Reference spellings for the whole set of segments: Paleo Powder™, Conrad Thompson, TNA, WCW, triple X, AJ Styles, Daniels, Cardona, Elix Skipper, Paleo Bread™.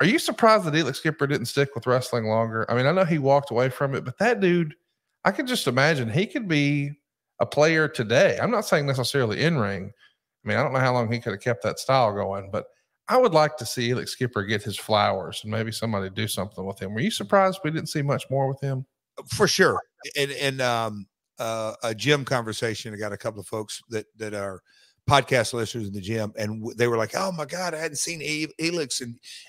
Are you surprised that Elix Skipper didn't stick with wrestling longer? I mean, I know he walked away from it, but that dude, I could just imagine he could be a player today. I'm not saying necessarily in ring. I mean, I don't know how long he could have kept that style going, but I would like to see Elix Skipper get his flowers and maybe somebody do something with him. Were you surprised we didn't see much more with him? For sure. In a gym conversation, I got a couple of folks that are podcast listeners in the gym, and they were like, "Oh my God, I hadn't seen Elix."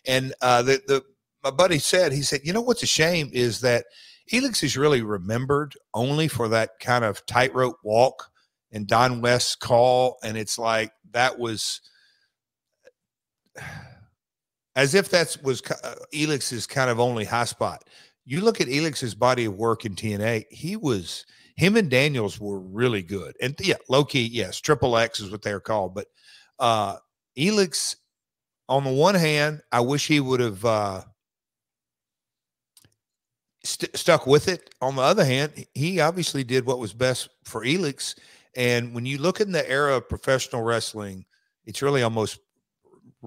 And my buddy said, he said, "You know what's a shame is that Elix is really remembered only for that kind of tightrope walk and Don West's call, and it's like that was." As if that was Elix's kind of only high spot. You look at Elix's body of work in TNA, him and Daniels were really good. And yeah, low-key, yes, triple X is what they're called. But Elix, on the one hand, I wish he would have stuck with it. On the other hand, he obviously did what was best for Elix. And when you look in the era of professional wrestling, it's really almost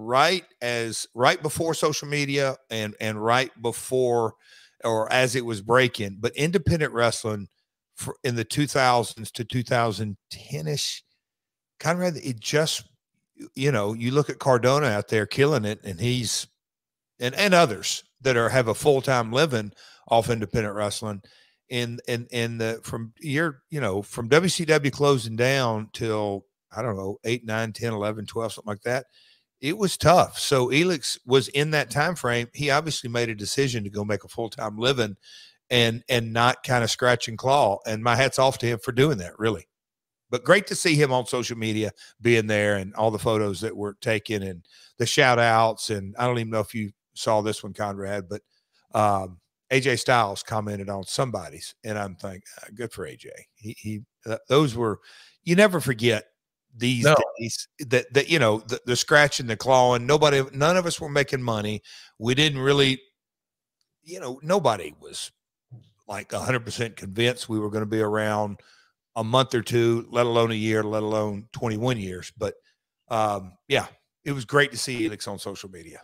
right before social media and right before or as it was breaking, but independent wrestling in the 2000s to 2010-ish, Conrad, it just, you know, you look at Cardona out there killing it, and he's and others that have a full-time living off independent wrestling from WCW closing down till, I don't know, 8, 9, 10, 11, 12, something like that. It was tough. So Elix was in that time frame. He obviously made a decision to go make a full-time living and not kind of scratch and claw. And my hat's off to him for doing that, really. But great to see him on social media being there and all the photos that were taken and the shout-outs. And I don't even know if you saw this one, Conrad, but AJ Styles commented on somebody's. And I'm thinking, good for AJ. Those were – you never forget these days that you know, the scratching, the clawing, none of us were making money. We didn't really, you know, nobody was like 100% convinced we were going to be around a month or two, let alone a year, let alone 21 years. But yeah, it was great to see Elix on social media.